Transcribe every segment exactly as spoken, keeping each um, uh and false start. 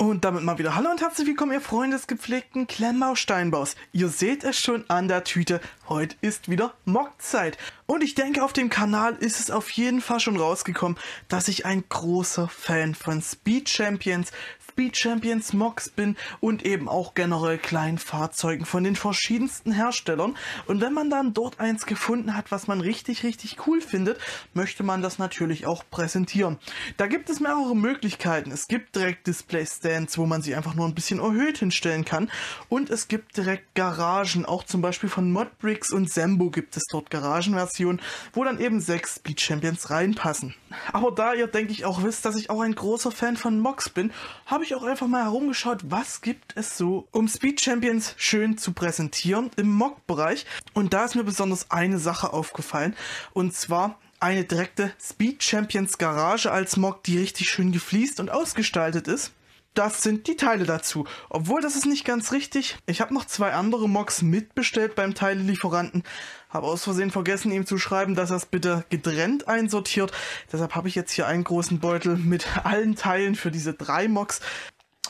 Und damit mal wieder hallo und herzlich willkommen, ihr Freunde des gepflegten Klemmbausteinbaus. Ihr seht es schon an der Tüte, heute ist wieder M O C-Zeit. Und ich denke, auf dem Kanal ist es auf jeden Fall schon rausgekommen, dass ich ein großer Fan von Speed Champions, Speed Champions M O Cs bin und eben auch generell kleinen Fahrzeugen von den verschiedensten Herstellern. Und wenn man dann dort eins gefunden hat, was man richtig, richtig cool findet, möchte man das natürlich auch präsentieren. Da gibt es mehrere Möglichkeiten. Es gibt direkt Displays, wo man sie einfach nur ein bisschen erhöht hinstellen kann. Und es gibt direkt Garagen, auch zum Beispiel von Modbricks und Sembo gibt es dort Garagenversionen, wo dann eben sechs Speed Champions reinpassen. Aber da ihr, denke ich, auch wisst, dass ich auch ein großer Fan von M O Cs bin, habe ich auch einfach mal herumgeschaut, was gibt es so, um Speed Champions schön zu präsentieren im M O C-Bereich. Und da ist mir besonders eine Sache aufgefallen, und zwar eine direkte Speed Champions Garage als M O C, die richtig schön gefliest und ausgestaltet ist. Das sind die Teile dazu. Obwohl, das ist nicht ganz richtig. Ich habe noch zwei andere M O Cs mitbestellt beim Teilelieferanten. Habe aus Versehen vergessen, ihm zu schreiben, dass er es bitte getrennt einsortiert. Deshalb habe ich jetzt hier einen großen Beutel mit allen Teilen für diese drei M O Cs.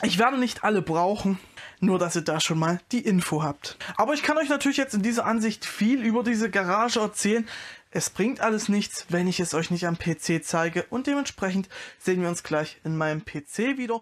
Ich werde nicht alle brauchen, nur dass ihr da schon mal die Info habt. Aber ich kann euch natürlich jetzt in dieser Ansicht viel über diese Garage erzählen. Es bringt alles nichts, wenn ich es euch nicht am P C zeige. Und dementsprechend sehen wir uns gleich in meinem P C wieder.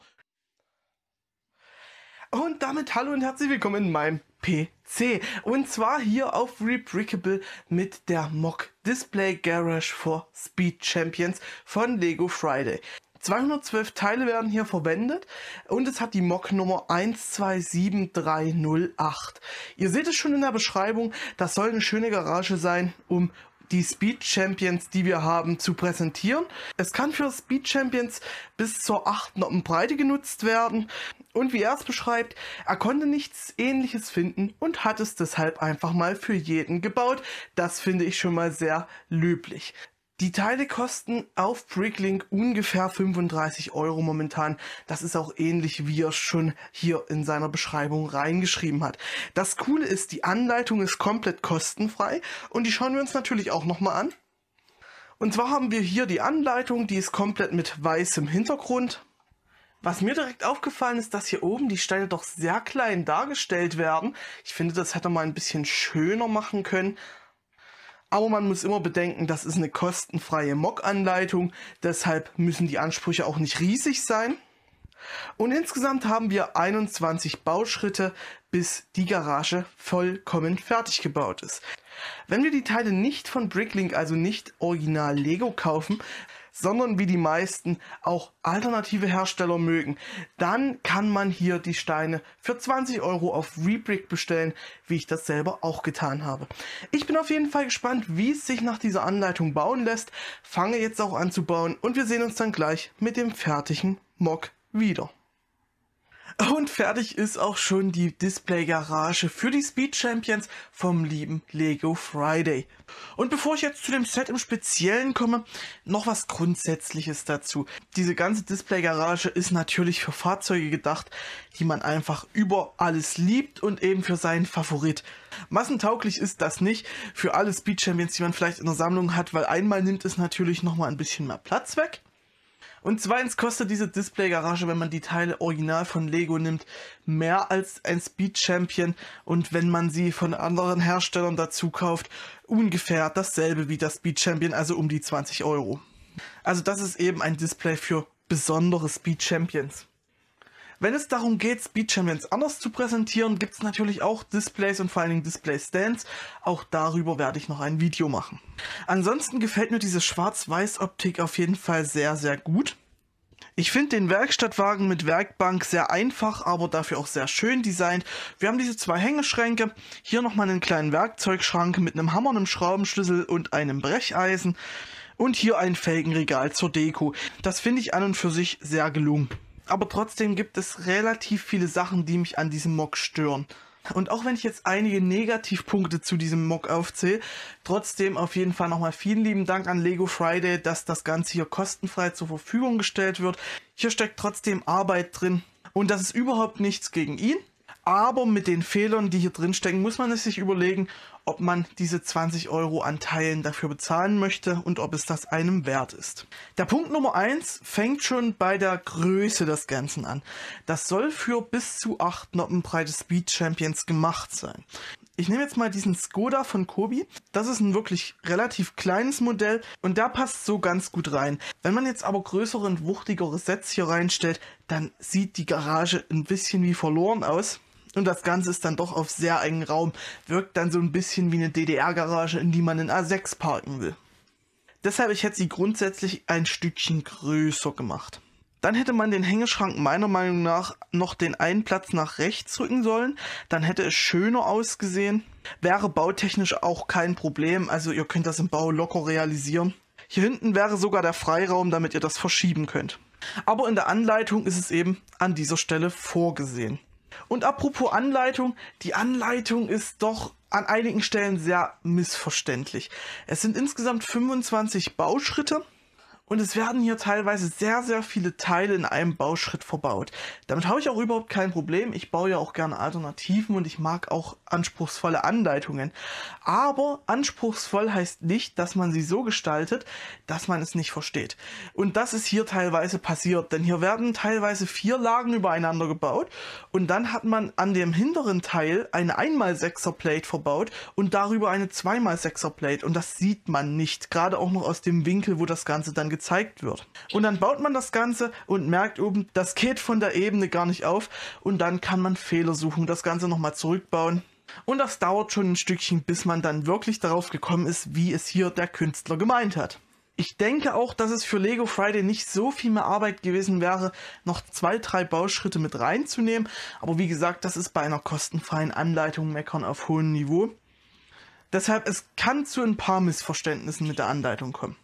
Und damit hallo und herzlich willkommen in meinem P C. Und zwar hier auf Rebrickable mit der M O C Display Garage for Speed Champions von Lego Friday. zweihundertzwölf Teile werden hier verwendet und es hat die M O C Nummer eins zwei sieben drei null acht. Ihr seht es schon in der Beschreibung, das soll eine schöne Garage sein, um die Speed Champions, die wir haben, zu präsentieren. Es kann für Speed Champions bis zur acht Noppenbreite genutzt werden. Und wie er es beschreibt, er konnte nichts Ähnliches finden und hat es deshalb einfach mal für jeden gebaut. Das finde ich schon mal sehr löblich. Die Teile kosten auf Bricklink ungefähr fünfunddreißig Euro momentan. Das ist auch ähnlich, wie er schon hier in seiner Beschreibung reingeschrieben hat. Das Coole ist, die Anleitung ist komplett kostenfrei und die schauen wir uns natürlich auch nochmal an. Und zwar haben wir hier die Anleitung, die ist komplett mit weißem Hintergrund. Was mir direkt aufgefallen ist, dass hier oben die Steine doch sehr klein dargestellt werden. Ich finde, das hätte man ein bisschen schöner machen können. Aber man muss immer bedenken, das ist eine kostenfreie M O C-Anleitung, deshalb müssen die Ansprüche auch nicht riesig sein. Und insgesamt haben wir einundzwanzig Bauschritte, bis die Garage vollkommen fertig gebaut ist. Wenn wir die Teile nicht von Bricklink, also nicht original Lego kaufen, sondern wie die meisten auch alternative Hersteller mögen, dann kann man hier die Steine für zwanzig Euro auf Webrick bestellen, wie ich das selber auch getan habe. Ich bin auf jeden Fall gespannt, wie es sich nach dieser Anleitung bauen lässt, fange jetzt auch an zu bauen und wir sehen uns dann gleich mit dem fertigen M O C wieder. Und fertig ist auch schon die Display-Garage für die Speed Champions vom lieben Lego Friday. Und bevor ich jetzt zu dem Set im Speziellen komme, noch was Grundsätzliches dazu. Diese ganze Display-Garage ist natürlich für Fahrzeuge gedacht, die man einfach über alles liebt und eben für seinen Favorit. Massentauglich ist das nicht für alle Speed Champions, die man vielleicht in der Sammlung hat, weil einmal nimmt es natürlich nochmal ein bisschen mehr Platz weg. Und zweitens kostet diese Display-Garage, wenn man die Teile original von Lego nimmt, mehr als ein Speed Champion und wenn man sie von anderen Herstellern dazu kauft, ungefähr dasselbe wie das Speed Champion, also um die zwanzig Euro. Also das ist eben ein Display für besondere Speed Champions. Wenn es darum geht, Speed Champions anders zu präsentieren, gibt es natürlich auch Displays und vor allen Dingen Display Stands. Auch darüber werde ich noch ein Video machen. Ansonsten gefällt mir diese Schwarz-Weiß-Optik auf jeden Fall sehr, sehr gut. Ich finde den Werkstattwagen mit Werkbank sehr einfach, aber dafür auch sehr schön designt. Wir haben diese zwei Hängeschränke, hier nochmal einen kleinen Werkzeugschrank mit einem Hammer, einem Schraubenschlüssel und einem Brecheisen. Und hier ein Felgenregal zur Deko. Das finde ich an und für sich sehr gelungen. Aber trotzdem gibt es relativ viele Sachen, die mich an diesem M O C stören. Und auch wenn ich jetzt einige Negativpunkte zu diesem M O C aufzähle, trotzdem auf jeden Fall nochmal vielen lieben Dank an Lego Friday, dass das Ganze hier kostenfrei zur Verfügung gestellt wird. Hier steckt trotzdem Arbeit drin und das ist überhaupt nichts gegen ihn. Aber mit den Fehlern, die hier drin stecken, muss man es sich überlegen, ob man diese zwanzig Euro an Teilen dafür bezahlen möchte und ob es das einem wert ist. Der Punkt Nummer eins fängt schon bei der Größe des Ganzen an. Das soll für bis zu acht Noppen breite Speed Champions gemacht sein. Ich nehme jetzt mal diesen Skoda von Kobi. Das ist ein wirklich relativ kleines Modell und da passt so ganz gut rein. Wenn man jetzt aber größere und wuchtigere Sets hier reinstellt, dann sieht die Garage ein bisschen wie verloren aus. Und das Ganze ist dann doch auf sehr engen Raum, wirkt dann so ein bisschen wie eine D D R-Garage, in die man einen A sechs parken will. Deshalb, ich hätte sie grundsätzlich ein Stückchen größer gemacht. Dann hätte man den Hängeschrank meiner Meinung nach noch den einen Platz nach rechts rücken sollen. Dann hätte es schöner ausgesehen. Wäre bautechnisch auch kein Problem, also ihr könnt das im Bau locker realisieren. Hier hinten wäre sogar der Freiraum, damit ihr das verschieben könnt. Aber in der Anleitung ist es eben an dieser Stelle vorgesehen. Und apropos Anleitung, die Anleitung ist doch an einigen Stellen sehr missverständlich. Es sind insgesamt fünfundzwanzig Bauschritte. Und es werden hier teilweise sehr, sehr viele Teile in einem Bauschritt verbaut. Damit habe ich auch überhaupt kein Problem. Ich baue ja auch gerne Alternativen und ich mag auch anspruchsvolle Anleitungen. Aber anspruchsvoll heißt nicht, dass man sie so gestaltet, dass man es nicht versteht. Und das ist hier teilweise passiert, denn hier werden teilweise vier Lagen übereinander gebaut und dann hat man an dem hinteren Teil eine ein mal sechser Plate verbaut und darüber eine zwei mal sechser Plate. Und das sieht man nicht, gerade auch noch aus dem Winkel, wo das Ganze dann gezeigt wird. gezeigt wird. Und dann baut man das Ganze und merkt oben, das geht von der Ebene gar nicht auf und dann kann man Fehler suchen, das Ganze nochmal zurückbauen und das dauert schon ein Stückchen, bis man dann wirklich darauf gekommen ist, wie es hier der Künstler gemeint hat. Ich denke auch, dass es für Lego Friday nicht so viel mehr Arbeit gewesen wäre, noch zwei, drei Bauschritte mit reinzunehmen, aber wie gesagt, das ist bei einer kostenfreien Anleitung meckern auf hohem Niveau. Deshalb, es kann zu ein paar Missverständnissen mit der Anleitung kommen.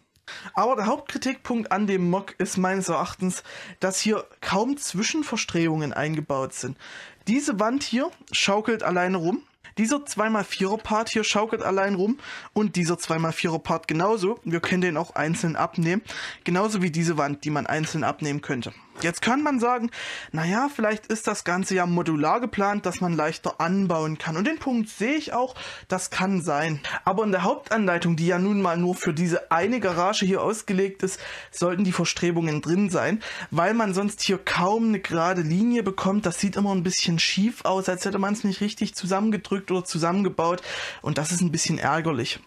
Aber der Hauptkritikpunkt an dem M O C ist meines Erachtens, dass hier kaum Zwischenverstrebungen eingebaut sind. Diese Wand hier schaukelt alleine rum, dieser zwei mal vierer Part hier schaukelt allein rum und dieser zwei mal vierer Part genauso. Wir können den auch einzeln abnehmen, genauso wie diese Wand, die man einzeln abnehmen könnte. Jetzt kann man sagen, naja, vielleicht ist das Ganze ja modular geplant, dass man leichter anbauen kann. Und den Punkt sehe ich auch, das kann sein. Aber in der Hauptanleitung, die ja nun mal nur für diese eine Garage hier ausgelegt ist, sollten die Verstrebungen drin sein, weil man sonst hier kaum eine gerade Linie bekommt. Das sieht immer ein bisschen schief aus, als hätte man es nicht richtig zusammengedrückt oder zusammengebaut. Und das ist ein bisschen ärgerlich.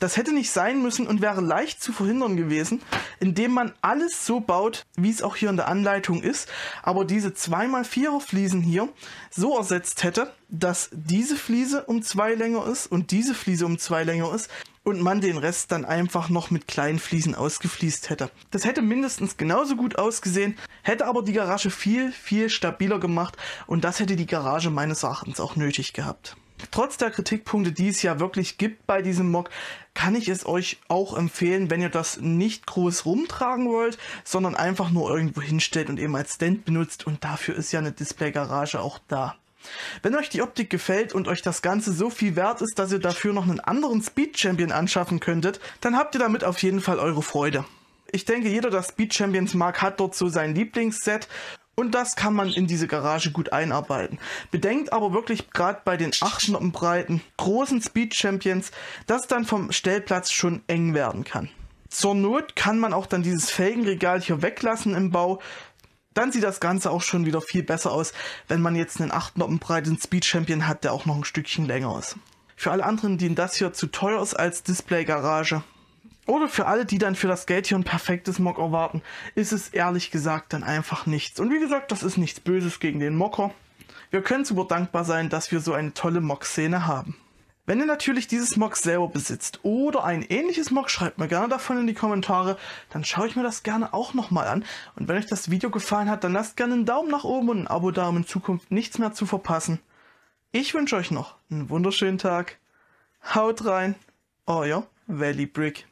Das hätte nicht sein müssen und wäre leicht zu verhindern gewesen, indem man alles so baut, wie es auch hier in der Anleitung ist, aber diese zwei mal vierer Fliesen hier so ersetzt hätte, dass diese Fliese um zwei länger ist und diese Fliese um zwei länger ist und man den Rest dann einfach noch mit kleinen Fliesen ausgefliest hätte. Das hätte mindestens genauso gut ausgesehen, hätte aber die Garage viel, viel stabiler gemacht und das hätte die Garage meines Erachtens auch nötig gehabt. Trotz der Kritikpunkte, die es ja wirklich gibt bei diesem M O C, kann ich es euch auch empfehlen, wenn ihr das nicht groß rumtragen wollt, sondern einfach nur irgendwo hinstellt und eben als Stand benutzt und dafür ist ja eine Displaygarage auch da. Wenn euch die Optik gefällt und euch das Ganze so viel wert ist, dass ihr dafür noch einen anderen Speed Champion anschaffen könntet, dann habt ihr damit auf jeden Fall eure Freude. Ich denke, jeder, der Speed Champions mag, hat dort so sein Lieblingsset. Und das kann man in diese Garage gut einarbeiten. Bedenkt aber wirklich gerade bei den acht Noppen breiten, großen Speed Champions, dass dann vom Stellplatz schon eng werden kann. Zur Not kann man auch dann dieses Felgenregal hier weglassen im Bau. Dann sieht das Ganze auch schon wieder viel besser aus, wenn man jetzt einen acht Noppen breiten Speed Champion hat, der auch noch ein Stückchen länger ist. Für alle anderen, denen das hier zu teuer ist als Displaygarage. Oder für alle, die dann für das Geld hier ein perfektes M O C erwarten, ist es ehrlich gesagt dann einfach nichts. Und wie gesagt, das ist nichts Böses gegen den Mocker. Wir können super dankbar sein, dass wir so eine tolle M O C-Szene haben. Wenn ihr natürlich dieses M O C selber besitzt oder ein ähnliches M O C, schreibt mir gerne davon in die Kommentare, dann schaue ich mir das gerne auch nochmal an. Und wenn euch das Video gefallen hat, dann lasst gerne einen Daumen nach oben und ein Abo da, um in Zukunft nichts mehr zu verpassen. Ich wünsche euch noch einen wunderschönen Tag. Haut rein, euer Valley Brick.